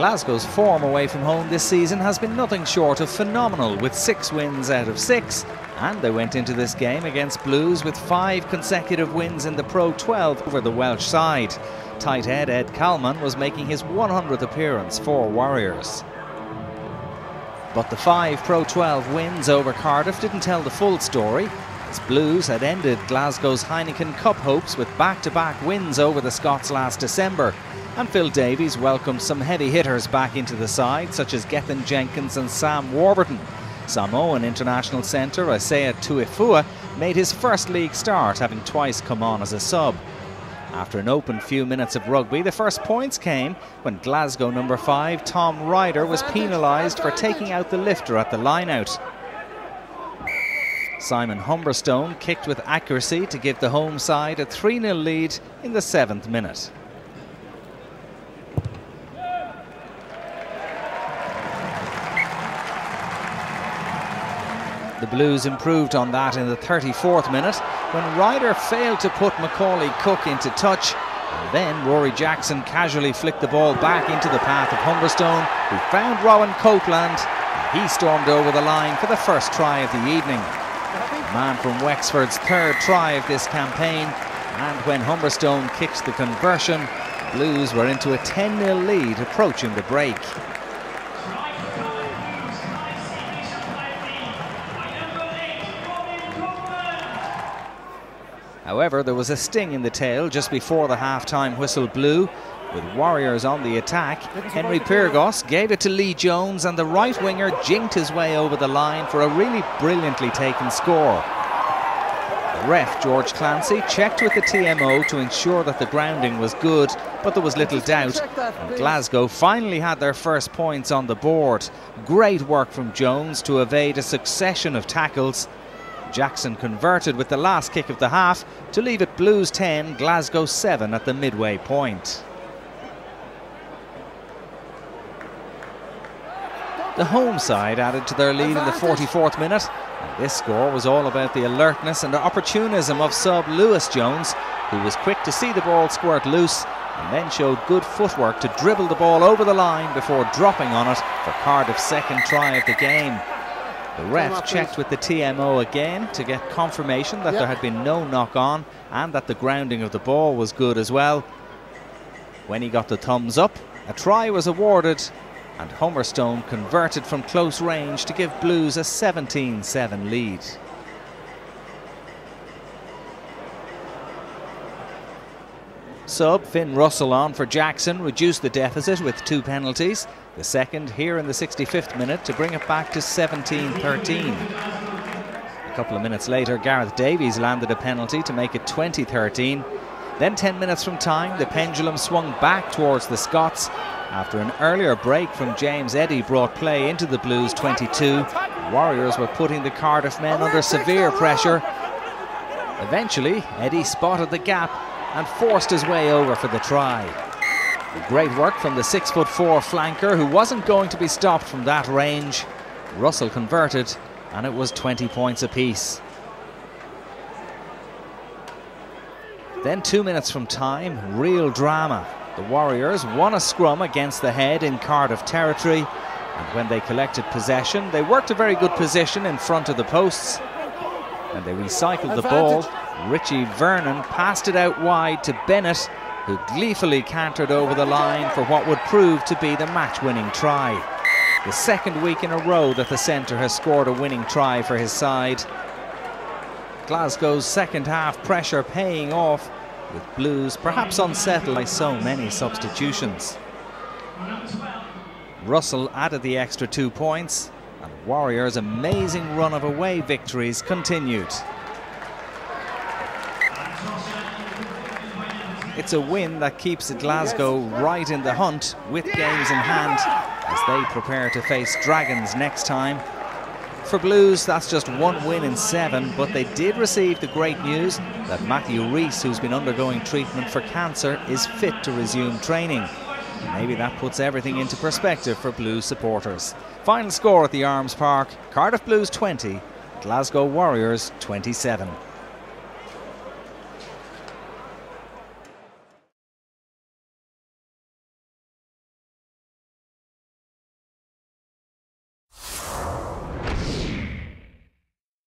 Glasgow's form away from home this season has been nothing short of phenomenal, with 6 wins out of 6, and they went into this game against Blues with 5 consecutive wins in the Pro 12 over the Welsh side. Tight head Ed Kalman was making his 100th appearance for Warriors. But the 5 Pro 12 wins over Cardiff didn't tell the full story, as Blues had ended Glasgow's Heineken Cup hopes with back-to-back wins over the Scots last December. And Phil Davies welcomed some heavy hitters back into the side, such as Gethin Jenkins and Sam Warburton. Samoan international centre Isaia Tuifua made his first league start, having twice come on as a sub. After an open few minutes of rugby, the first points came when Glasgow number 5 Tom Ryder was penalised for taking out the lifter at the line-out. Simon Humberstone kicked with accuracy to give the home side a 3-0 lead in the 7th minute. The Blues improved on that in the 34th minute when Ryder failed to put Macaulay Cook into touch, and then Rory Jackson casually flicked the ball back into the path of Humberstone, who found Rowan Copeland, and he stormed over the line for the first try of the evening. The man from Wexford's third try of this campaign, and when Humberstone kicked the conversion, the Blues were into a 10-0 lead approaching the break. However, there was a sting in the tail just before the half-time whistle blew. With Warriors on the attack, Henry Pyrgos gave it to Lee Jones, and the right winger jinked his way over the line for a really brilliantly taken score. The ref, George Clancy, checked with the TMO to ensure that the grounding was good, but there was little doubt, and Glasgow finally had their first points on the board. Great work from Jones to evade a succession of tackles. Jackson converted with the last kick of the half to leave it Blues 10, Glasgow 7 at the midway point. The home side added to their lead in the 44th minute, and this score was all about the alertness and opportunism of sub Lewis Jones, who was quick to see the ball squirt loose and then showed good footwork to dribble the ball over the line before dropping on it for Cardiff's second try of the game. The ref checked with the TMO again to get confirmation that there had been no knock-on and that the grounding of the ball was good as well. When he got the thumbs up, a try was awarded, and Humberstone converted from close range to give Blues a 17-7 lead. Sub Finn Russell on for Jackson reduced the deficit with 2 penalties, the second here in the 65th minute to bring it back to 17-13. A couple of minutes later, Gareth Davies landed a penalty to make it 20-13. Then 10 minutes from time, the pendulum swung back towards the Scots after an earlier break from James Eddie brought play into the Blues 22. Warriors were putting the Cardiff men under severe pressure. Eventually, Eddie spotted the gap and forced his way over for the try. Great work from the 6'4" flanker, who wasn't going to be stopped from that range. Russell converted, and it was 20 points apiece. Then 2 minutes from time, real drama. The Warriors won a scrum against the head in Cardiff territory, and when they collected possession, they worked a very good position in front of the posts, and they recycled the ball. Richie Vernon passed it out wide to Bennett, who gleefully cantered over the line for what would prove to be the match-winning try. The second week in a row that the centre has scored a winning try for his side. Glasgow's second-half pressure paying off, with Blues perhaps unsettled by so many substitutions. Russell added the extra 2 points, and Warriors' amazing run of away victories continued. It's a win that keeps Glasgow right in the hunt with games in hand as they prepare to face Dragons next time. For Blues, that's just 1 win in 7, but they did receive the great news that Matthew Rees, who's been undergoing treatment for cancer, is fit to resume training. Maybe that puts everything into perspective for Blues supporters. Final score at the Arms Park, Cardiff Blues 20, Glasgow Warriors 27.